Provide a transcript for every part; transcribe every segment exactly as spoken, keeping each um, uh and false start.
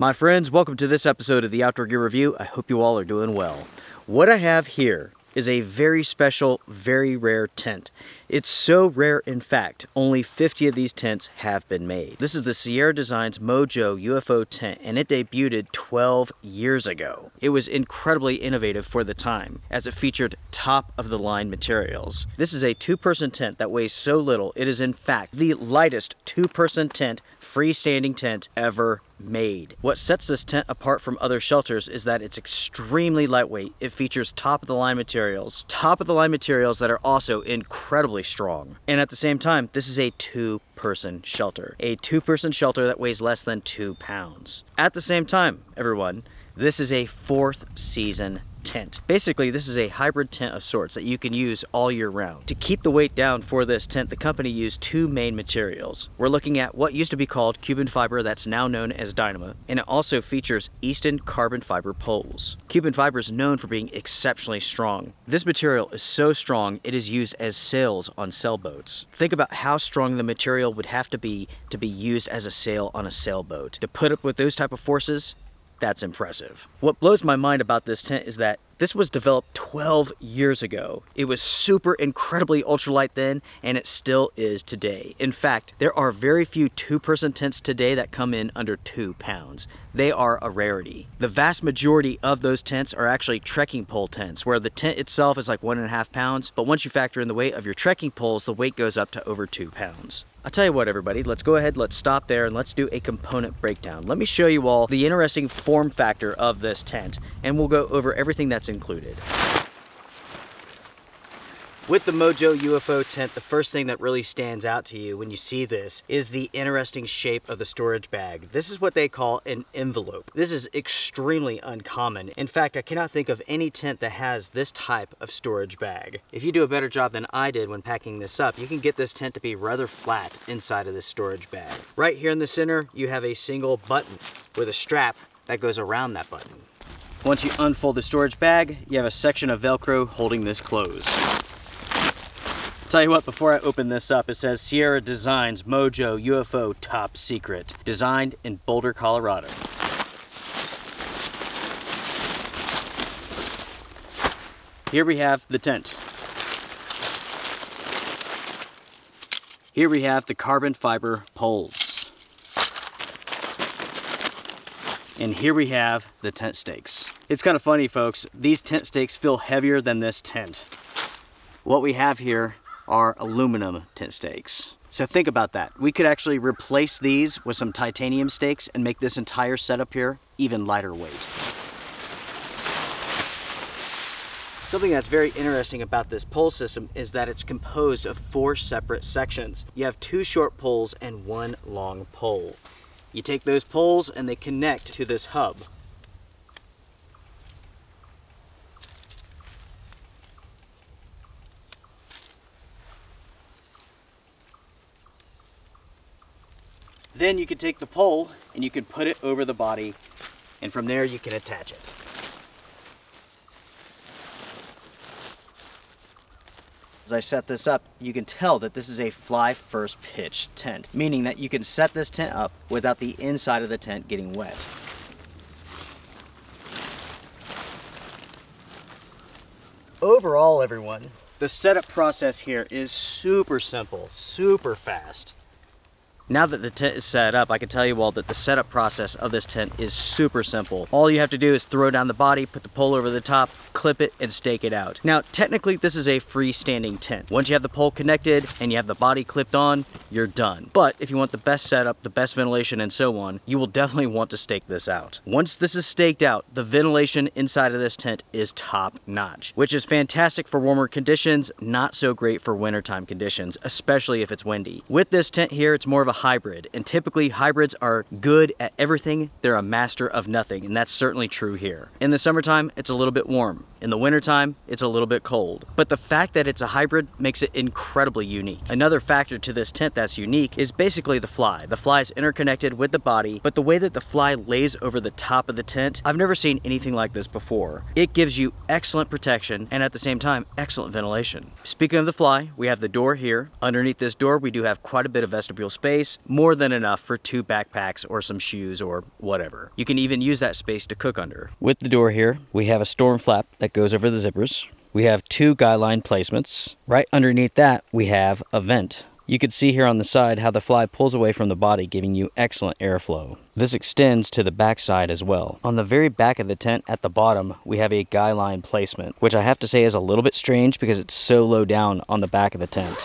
My friends, welcome to this episode of the Outdoor Gear Review. I hope you all are doing well. What I have here is a very special, very rare tent. It's so rare, in fact, only fifty of these tents have been made. This is the Sierra Designs Mojo U F O tent, and it debuted twelve years ago. It was incredibly innovative for the time, as it featured top-of-the-line materials. This is a two-person tent that weighs so little, it is in fact the lightest two-person tent freestanding tent ever made. What sets this tent apart from other shelters is that it's extremely lightweight. It features top-of-the-line materials, top-of-the-line materials that are also incredibly strong. And at the same time, this is a two-person shelter, a two-person shelter that weighs less than two pounds. At the same time, everyone, this is a fourth season tent. Basically, this is a hybrid tent of sorts that you can use all year round. To keep the weight down for this tent, the company used two main materials. We're looking at what used to be called Cuben Fiber, that's now known as Dyneema, and it also features Easton carbon fiber poles. Cuben Fiber is known for being exceptionally strong. This material is so strong, it is used as sails on sailboats. Think about how strong the material would have to be to be used as a sail on a sailboat. To put up with those type of forces, that's impressive. What blows my mind about this tent is that this was developed twelve years ago. It was super incredibly ultralight then, and it still is today. In fact, there are very few two-person tents today that come in under two pounds. They are a rarity. The vast majority of those tents are actually trekking pole tents, where the tent itself is like one and a half pounds, but once you factor in the weight of your trekking poles, the weight goes up to over two pounds. I'll tell you what, everybody, let's go ahead, let's stop there, and let's do a component breakdown. Let me show you all the interesting form factor of this tent, and we'll go over everything that's included. With the Mojo U F O tent, the first thing that really stands out to you when you see this is the interesting shape of the storage bag. This is what they call an envelope. This is extremely uncommon. In fact, I cannot think of any tent that has this type of storage bag. If you do a better job than I did when packing this up, you can get this tent to be rather flat inside of this storage bag. Right here in the center, you have a single button with a strap that goes around that button. Once you unfold the storage bag, you have a section of Velcro holding this closed. Tell you what, before I open this up, it says Sierra Designs Mojo U F O Top Secret, designed in Boulder, Colorado. Here we have the tent. Here we have the carbon fiber poles. And here we have the tent stakes. It's kind of funny, folks. These tent stakes feel heavier than this tent. What we have here are aluminum tent stakes. So think about that. We could actually replace these with some titanium stakes and make this entire setup here even lighter weight. Something that's very interesting about this pole system is that it's composed of four separate sections. You have two short poles and one long pole. You take those poles and they connect to this hub. Then you can take the pole and you can put it over the body, and from there you can attach it. As I set this up, you can tell that this is a fly first pitch tent, meaning that you can set this tent up without the inside of the tent getting wet. Overall, everyone, the setup process here is super simple, super fast. Now that the tent is set up, I can tell you all that the setup process of this tent is super simple. All you have to do is throw down the body, put the pole over the top, clip it, and stake it out. Now, technically, this is a freestanding tent. Once you have the pole connected and you have the body clipped on, you're done. But if you want the best setup, the best ventilation, and so on, you will definitely want to stake this out. Once this is staked out, the ventilation inside of this tent is top notch, which is fantastic for warmer conditions, not so great for wintertime conditions, especially if it's windy. With this tent here, it's more of a hybrid, and typically hybrids are good at everything. They're a master of nothing, and that's certainly true here. In the summertime, it's a little bit warm. In the wintertime, it's a little bit cold. But the fact that it's a hybrid makes it incredibly unique. Another factor to this tent that's unique is basically the fly. The fly is interconnected with the body, but the way that the fly lays over the top of the tent, I've never seen anything like this before. It gives you excellent protection and at the same time, excellent ventilation. Speaking of the fly, we have the door here. Underneath this door, we do have quite a bit of vestibule space. space more than enough for two backpacks or some shoes or whatever. You can even use that space to cook under. With the door here, we have a storm flap that goes over the zippers. We have two guy line placements. Right underneath that, we have a vent. You can see here on the side how the fly pulls away from the body, giving you excellent airflow. This extends to the back side as well. On the very back of the tent at the bottom, we have a guy line placement, which I have to say is a little bit strange because it's so low down on the back of the tent.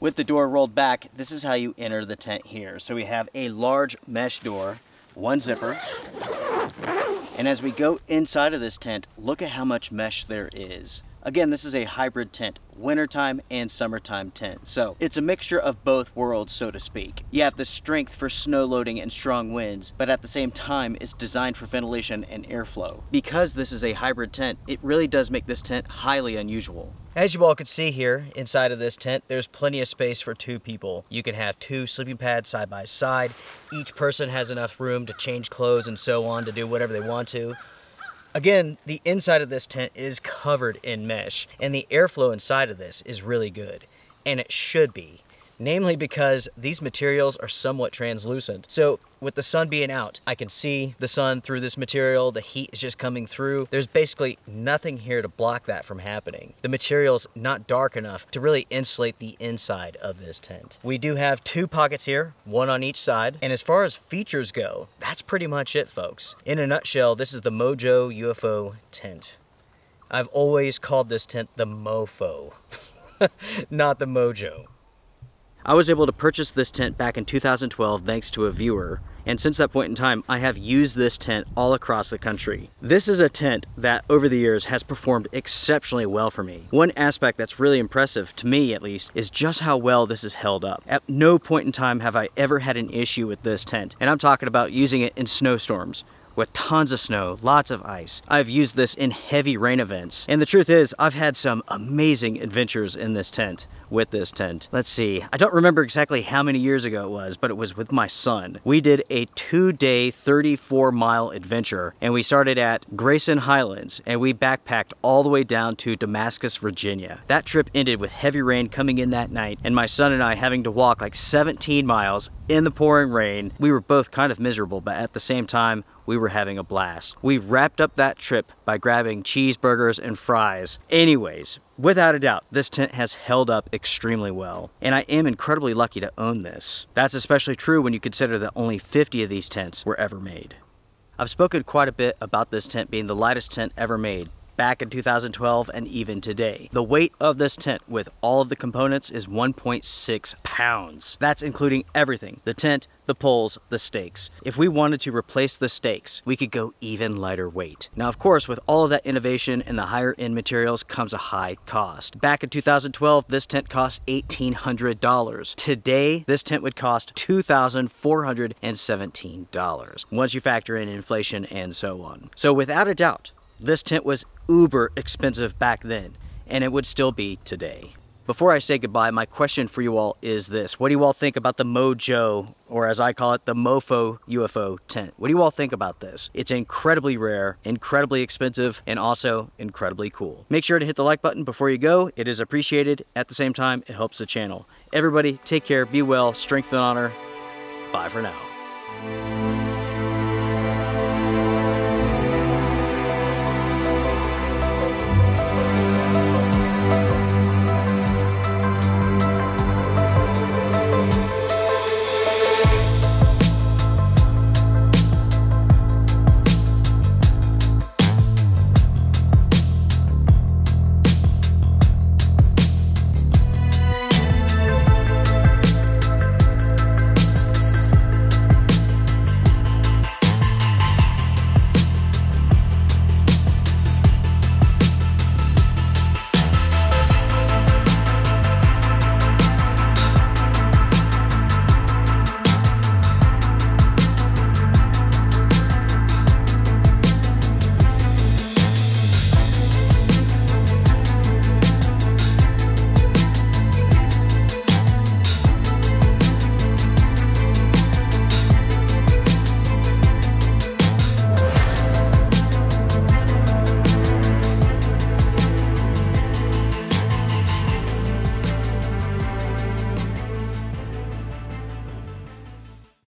With the door rolled back, this is how you enter the tent here. So we have a large mesh door, one zipper. And as we go inside of this tent, look at how much mesh there is. Again, this is a hybrid tent, wintertime and summertime tent. So it's a mixture of both worlds, so to speak. You have the strength for snow loading and strong winds, but at the same time, it's designed for ventilation and airflow. Because this is a hybrid tent, it really does make this tent highly unusual. As you all can see here, inside of this tent, there's plenty of space for two people. You can have two sleeping pads side by side. Each person has enough room to change clothes and so on to do whatever they want to. Again, the inside of this tent is covered in mesh, and the airflow inside of this is really good, and it should be. Namely because these materials are somewhat translucent. So with the sun being out, I can see the sun through this material. The heat is just coming through. There's basically nothing here to block that from happening. The material's not dark enough to really insulate the inside of this tent. We do have two pockets here, one on each side. And as far as features go, that's pretty much it, folks. In a nutshell, this is the Mojo U F O tent. I've always called this tent the Mofo, not the Mojo. I was able to purchase this tent back in two thousand twelve thanks to a viewer, and since that point in time, I have used this tent all across the country. This is a tent that over the years has performed exceptionally well for me. One aspect that's really impressive, to me at least, is just how well this is held up. At no point in time have I ever had an issue with this tent, and I'm talking about using it in snowstorms. With tons of snow, lots of ice. I've used this in heavy rain events. And the truth is, I've had some amazing adventures in this tent, with this tent. Let's see, I don't remember exactly how many years ago it was, but it was with my son. We did a two day, thirty-four mile adventure, and we started at Grayson Highlands, and we backpacked all the way down to Damascus, Virginia. That trip ended with heavy rain coming in that night, and my son and I having to walk like seventeen miles in the pouring rain. We were both kind of miserable, but at the same time, we were having a blast. We wrapped up that trip by grabbing cheeseburgers and fries. Anyways, without a doubt, this tent has held up extremely well, and I am incredibly lucky to own this. That's especially true when you consider that only fifty of these tents were ever made. I've spoken quite a bit about this tent being the lightest tent ever made, back in two thousand twelve and even today. The weight of this tent with all of the components is one point six pounds. That's including everything, the tent, the poles, the stakes. If we wanted to replace the stakes, we could go even lighter weight. Now, of course, with all of that innovation and the higher end materials comes a high cost. Back in two thousand twelve, this tent cost eighteen hundred dollars. Today, this tent would cost two thousand four hundred seventeen dollars once you factor in inflation and so on. So without a doubt, this tent was uber expensive back then, and it would still be today. Before I say goodbye, my question for you all is this. What do you all think about the Mojo, or as I call it, the Mofo U F O tent? What do you all think about this? It's incredibly rare, incredibly expensive, and also incredibly cool. Make sure to hit the like button before you go. It is appreciated. At the same time, it helps the channel. Everybody, take care, be well, strength and honor. Bye for now.